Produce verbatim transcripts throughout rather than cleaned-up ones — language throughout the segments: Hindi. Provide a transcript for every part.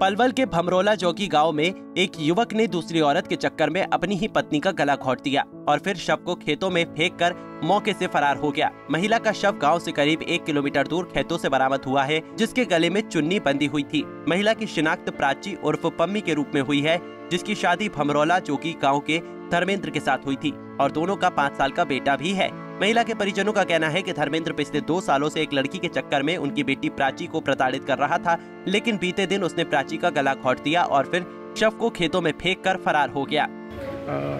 पलवल के भमरोला जोगी गांव में एक युवक ने दूसरी औरत के चक्कर में अपनी ही पत्नी का गला घोंट दिया और फिर शव को खेतों में फेंककर मौके से फरार हो गया। महिला का शव गांव से करीब एक किलोमीटर दूर खेतों से बरामद हुआ है, जिसके गले में चुन्नी बंधी हुई थी। महिला की शिनाख्त प्राची उर्फ पम्मी के रूप में हुई है, जिसकी शादी भमरोला जोगी गाँव के धर्मेंद्र के साथ हुई थी और दोनों का पाँच साल का बेटा भी है। महिला के परिजनों का कहना है कि धर्मेंद्र पिछले दो सालों से एक लड़की के चक्कर में उनकी बेटी प्राची को प्रताड़ित कर रहा था, लेकिन बीते दिन उसने प्राची का गला घोंट दिया और फिर शव को खेतों में फेंक कर फरार हो गया। आ,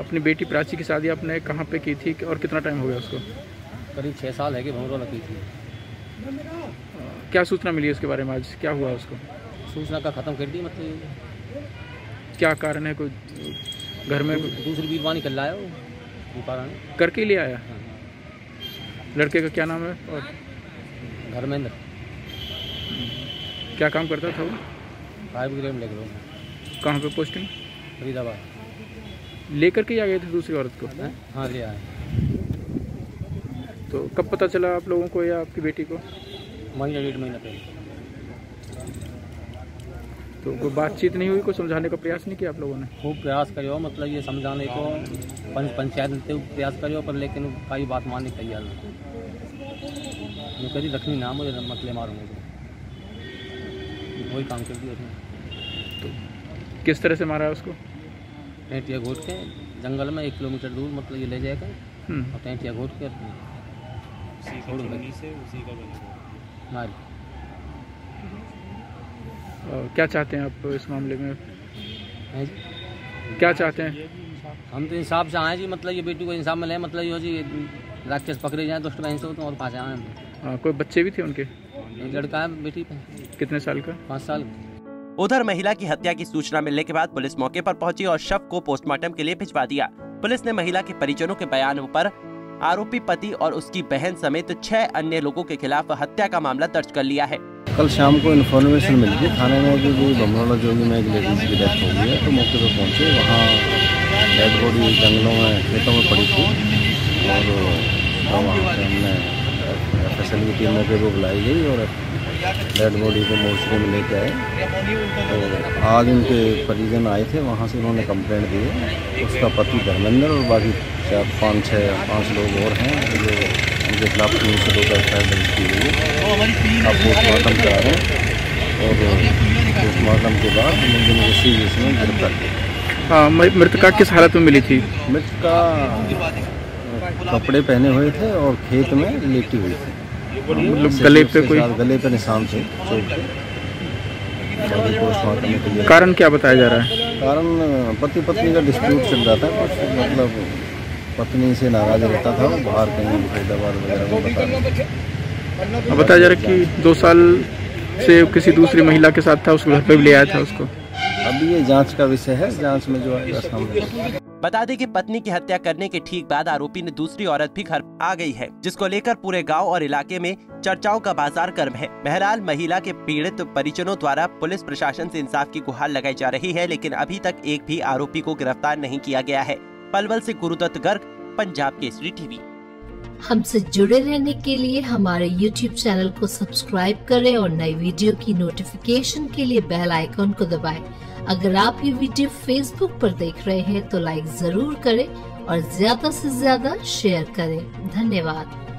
अपनी बेटी प्राची की शादी आपने कहाँ पे की थी और कितना टाइम हो गया उसको? करीब छः साल है कि भमरोला की थी। आ, क्या सूचना मिली उसके बारे में, आज क्या हुआ उसको? सूचना का खत्म कर दी, मतलब क्या कारण है? कोई घर में दूसरी बीरवानी कर लाया, वो कारण करके ले आया। लड़के का क्या नाम है? और धर्मेंद्र क्या काम करता था वो? फाइव ग्रेड लेकर हूँ। कहाँ पे पोस्टिंग? फरीदाबाद। लेकर के आ गए थे दूसरी औरत को? हाँ ले आए। तो कब पता चला आप लोगों को या आपकी बेटी को? महीना डेढ़ महीना पहले। तो कोई बातचीत नहीं हुई, कोई समझाने का प्रयास नहीं किया आप लोगों ने? खूब प्रयास करो, मतलब ये समझाने को पंच पंचायत ने प्रयास करो, पर लेकिन काई बात मानने तैयार नहीं। कभी रखनी ना मुझे मतले मारूंगा, वही काम कर दिया। तो किस तरह से मारा है उसको? टेंटिया घोट के जंगल में एक किलोमीटर दूर, मतलब ये ले जाएगा और टेंटिया घोट के मार। क्या चाहते हैं आप इस मामले में? क्या चाहते हैं? हम तो इंसाफ से आए जी, मतलब ये बेटी को इंसाफ मिले, मतलब ये जी राक्षस पकड़े जाए दुष्ट बहन से तो और पास आए हैं। कोई बच्चे भी थे उनके? एक लड़का है, बेटी पे। कितने साल का? पाँच साल। उधर महिला की हत्या की सूचना मिलने के बाद पुलिस मौके पर पहुंची और शव को पोस्टमार्टम के लिए भिजवा दिया। पुलिस ने महिला के परिजनों के बयानों पर आरोपी पति और उसकी बहन समेत छह अन्य लोगों के खिलाफ हत्या का मामला दर्ज कर लिया है। कल शाम को इन्फॉर्मेशन मिली थी थाने में कि भमरोला जोगी में एक लेडीज की डेथ हो गई है, तो मौके पर पहुँचे। वहाँ डेड बॉडी जंगलों में खेतों में पड़ी थी और वहाँ से हमने एफ एस एल की टीम में फिर वो बुलाई गई और डेड बॉडी को मोर्चरी में लेके आए। तो आज उनके परिजन आए थे, वहाँ से उन्होंने कंप्लेंट दी है। उसका पति धर्मेंद्र और बाकी चार पाँच छः पाँच लोग और हैं जो उनके खिलाफ तीन सौ दो का एफ आई आर दर्ज की गई है। आप पोस्टमार्टम करा रहे हैं और पोस्टमार्टम के बाद उन्होंने उसी इसमें गिरफ्तार किया। हाँ, मृतका किस हालत में मिली थी? मृतका कपड़े पहने हुए थे और खेत में लेटी हुई थी। मतलब गले पे कोई? गले पे निशान थे। कारण क्या बताया जा रहा है? कारण पति पत्नी का डिस्प्यूट चल रहा था, मतलब पत्नी से नाराज रहता था, बाहर कहीं फरीदाबाद वगैरह में बताया बताया जा रहा है कि दो साल से किसी दूसरी महिला के साथ था, उसको घर पे भी ले आया था उसको। अभी ये जांच का विषय है, जांच में जो आएगा सामने। बता दें कि पत्नी की हत्या करने के ठीक बाद आरोपी ने दूसरी औरत भी घर आ गई है, जिसको लेकर पूरे गांव और इलाके में चर्चाओं का बाजार गर्म है। बहरहाल महिला के पीड़ित परिजनों द्वारा पुलिस प्रशासन से इंसाफ की गुहार लगाई जा रही है, लेकिन अभी तक एक भी आरोपी को गिरफ्तार नहीं किया गया है। पलवल से गुरुदत्त गर्ग, पंजाब केसरी टीवी। हमसे जुड़े रहने के लिए हमारे यूट्यूब चैनल को सब्सक्राइब करें और नई वीडियो की नोटिफिकेशन के लिए बेल आइकॉन को दबाएं। अगर आप ये वीडियो फेसबुक पर देख रहे हैं तो लाइक जरूर करें और ज्यादा से ज्यादा शेयर करें। धन्यवाद।